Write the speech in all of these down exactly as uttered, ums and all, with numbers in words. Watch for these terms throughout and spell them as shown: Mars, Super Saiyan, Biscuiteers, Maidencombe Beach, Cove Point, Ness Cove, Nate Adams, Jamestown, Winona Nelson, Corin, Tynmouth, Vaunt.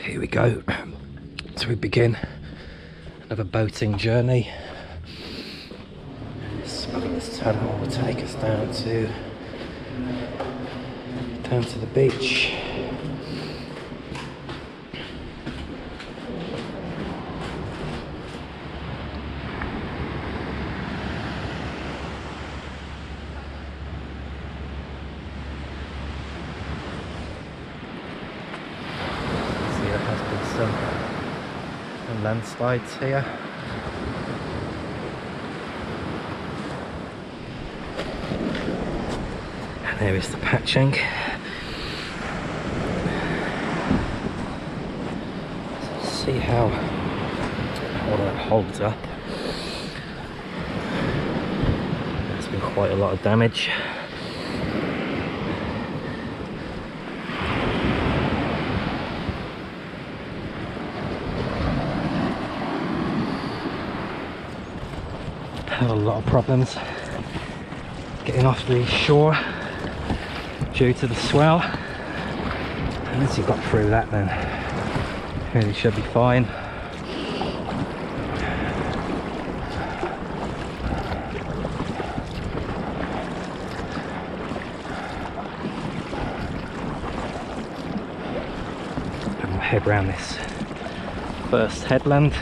Here we go. So we begin another boating journey. Smugglers Tunnel will take us down to down to the beach. Landslides here. And there is the Patching. Let's see how all that holds up. There's been quite a lot of damage. Had a lot of problems getting off the shore due to the swell. And once you've got through that, then really should be fine. And we'll head round this first headland.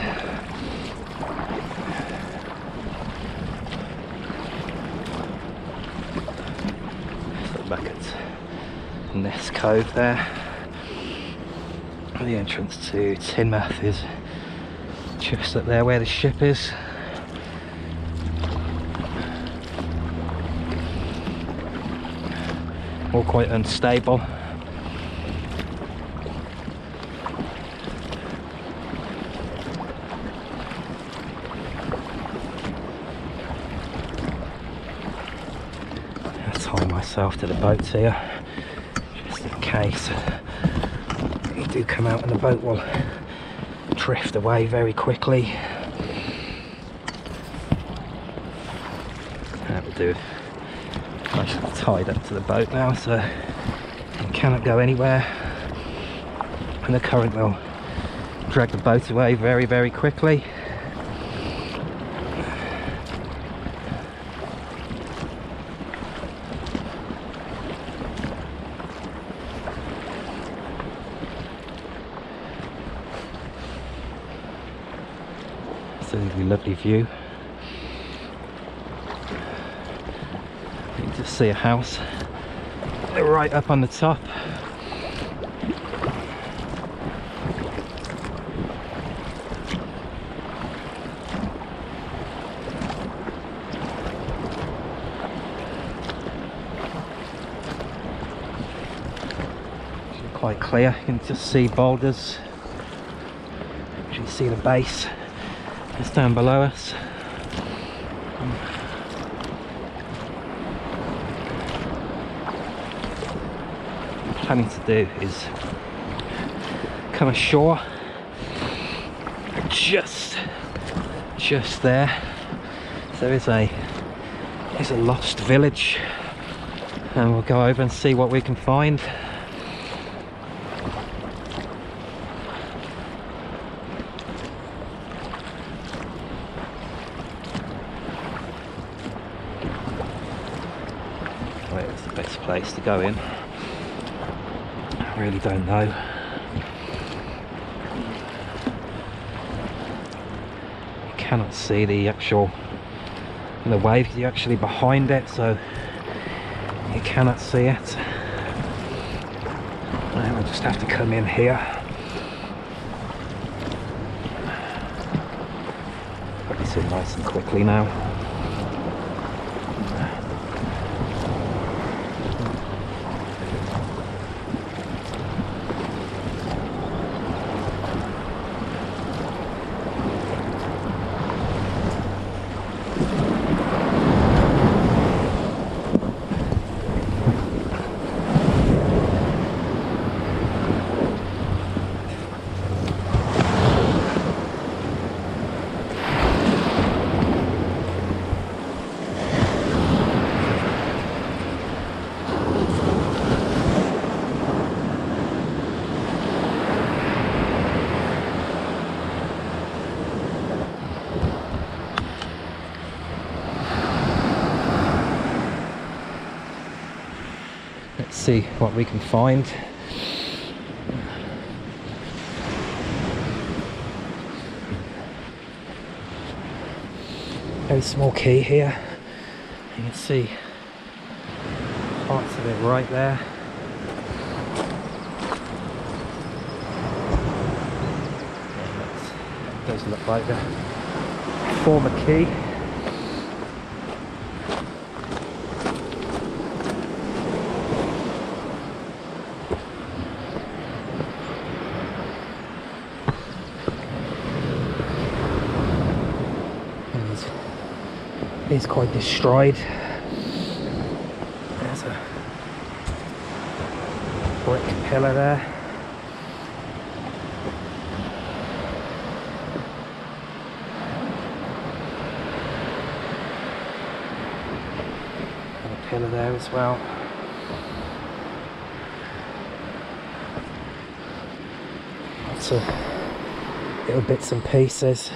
Ness Cove there. The entrance to Tynmouth is just up there where the ship is. All quite unstable. I'll tie myself to the boats here. Case you do come out and the boat will drift away very quickly. That will do. I'm tied up to the boat now, so it cannot go anywhere, and the current will drag the boat away very very quickly. Lovely view. You can just see a house right up on the top. Quite clear, you can just see boulders. You can see the base. It's down below us. What I'm planning to do is come ashore just just there. There is a there's a lost village, and we'll go over and see what we can find. Place to go in. I really don't know. You cannot see the actual the wave because you're actually behind it, so you cannot see it. And we'll just have to come in here. Put this in nice and quickly now. see what we can find. Very small key here. You can see parts of it right there. That does look like the former key. It's quite destroyed. There's a brick pillar there. And a pillar there as well. Lots of little bits and pieces.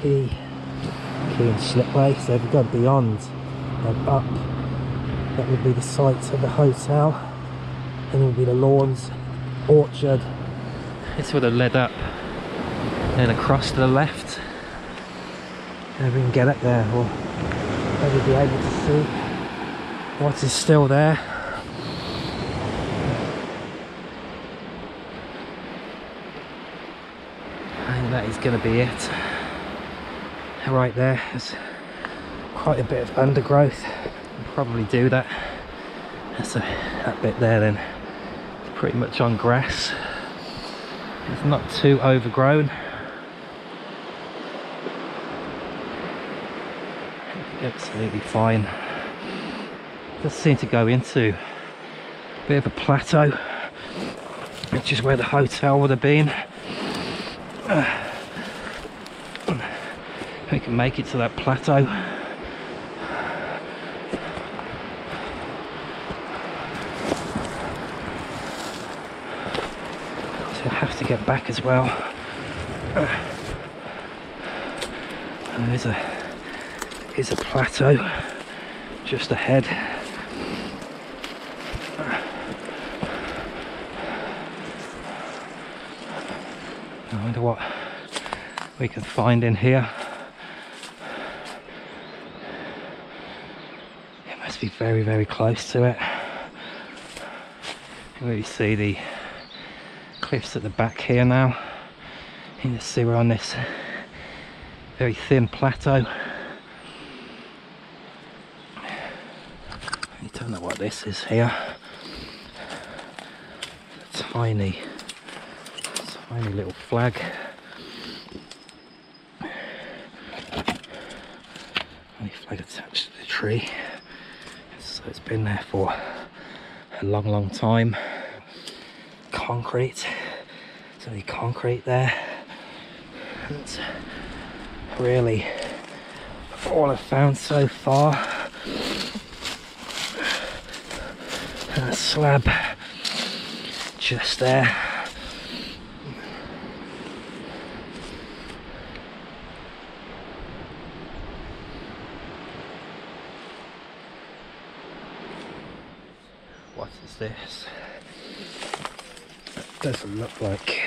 Key, key and slipway. So if we go beyond and up, that would be the sites of the hotel, then it would be the lawns, orchard. This would have led up and across to the left. And we can get up there, or maybe be able to see what is still there. I think that is going to be it. Right there, there's quite a bit of undergrowth. We'll probably do that. So that bit there then is pretty much on grass. It's not too overgrown. Absolutely fine. It does seem to go into a bit of a plateau, which is where the hotel would have been. Uh, We can make it to that plateau. So I have to get back as well. And there's a is a plateau just ahead. I wonder what we can find in here. Be very very close to it. You can really see the cliffs at the back here now. You can just see we're on this very thin plateau. You don't know what this is here. It's a tiny, tiny little flag. Only flag attached to the tree. So it's been there for a long, long time. Concrete. There's only concrete there. That's really all I've found so far. And a slab just there. What is this? That doesn't look like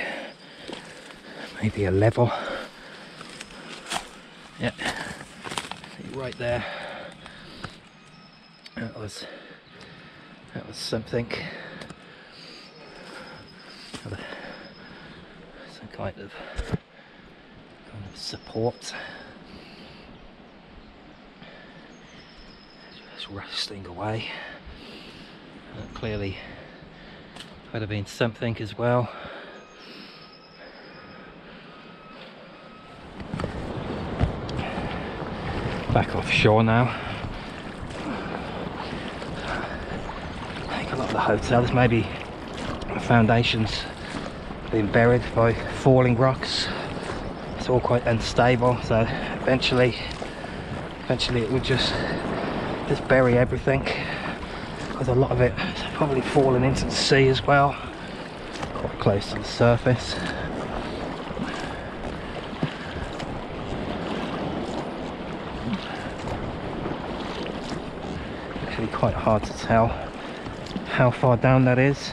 maybe a level. Yeah, right there. That was that was something. Some kind of kind of support. Just rusting away. That clearly would have been something as well. Back offshore now. I think a lot of the hotels, maybe the foundations have been buried by falling rocks. It's all quite unstable, so eventually, eventually it would just just bury everything. A lot of it probably fallen into the sea as well, quite close to the surface. quite hard to tell how far down that is.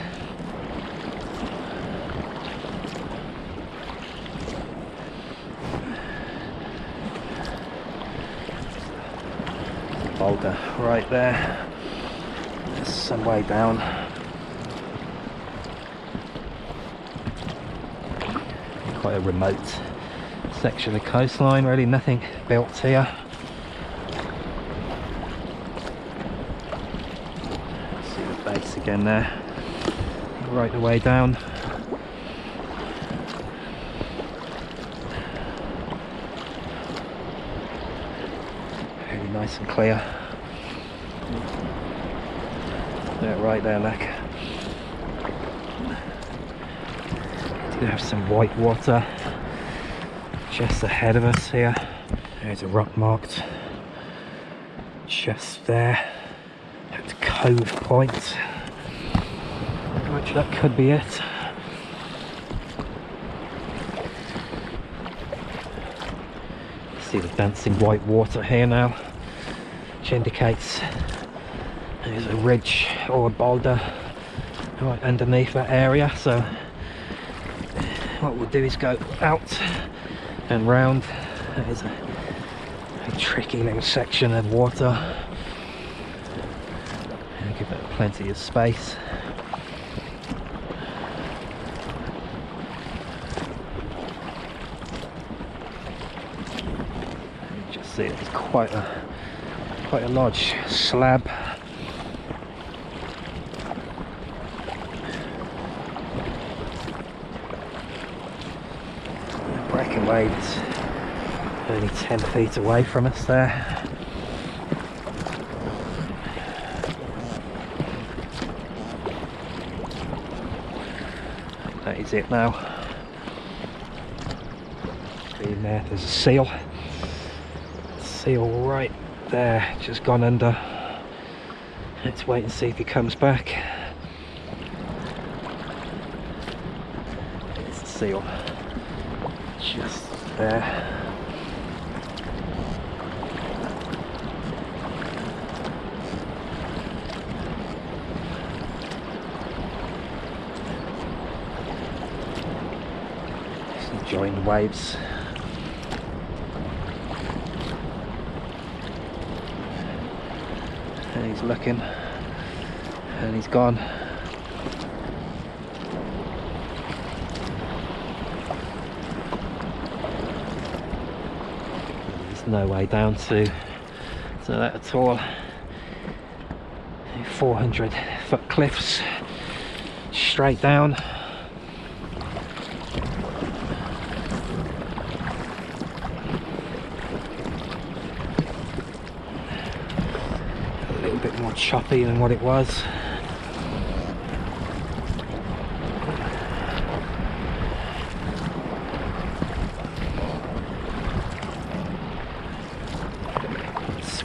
Boulder right there, there's some way down. Quite a remote section of coastline, really nothing built here. See the base again there, right the way down. Really nice and clear. Yeah, right there, look. Do have some white water just ahead of us here. There's a rock marked just there at Cove Point, which that could be it. See the dancing white water here now, which indicates there's a ridge or a boulder right underneath that area. So what we'll do is go out and round. That is a, a tricky little section of water. And give it plenty of space. You can just see it's quite a quite a large slab. Waves only ten feet away from us there. That is it now. In there, there's a seal. Seal right there, just gone under. Let's wait and see if he comes back. It's a seal. Just there. Just enjoying the waves. And he's looking. And he's gone. No way down to, to that at all. four hundred foot cliffs straight down. A little bit more choppy than what it was.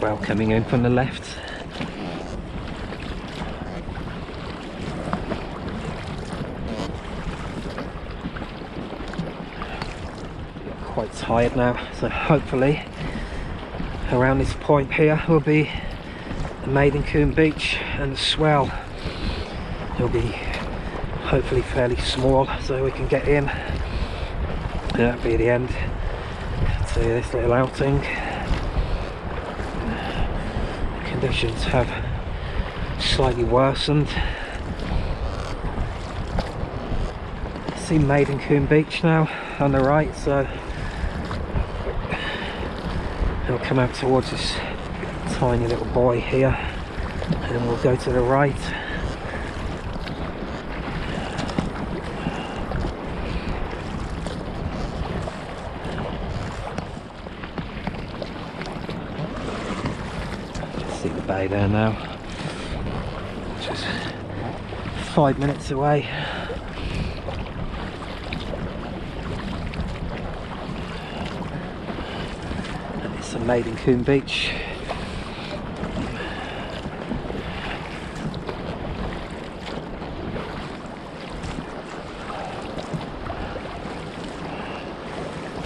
Well, coming in from the left. Quite tired now, so hopefully around this point here will be the Maidencombe Beach and the swell. It'll be hopefully fairly small so we can get in. That'll be the end to this little outing. Conditions have slightly worsened. See Maidencombe Beach now on the right, so it'll come out towards this tiny little buoy here, and we'll go to the right. Bay there now, which is five minutes away. And it's a Maidencombe Beach.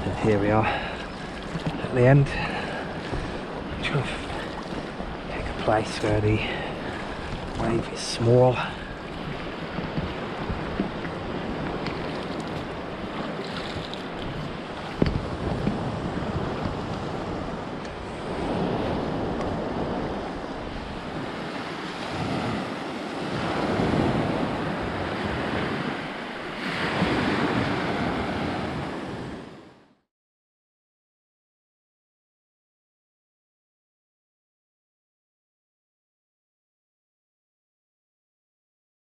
And here we are at the end. Place where the wave is small.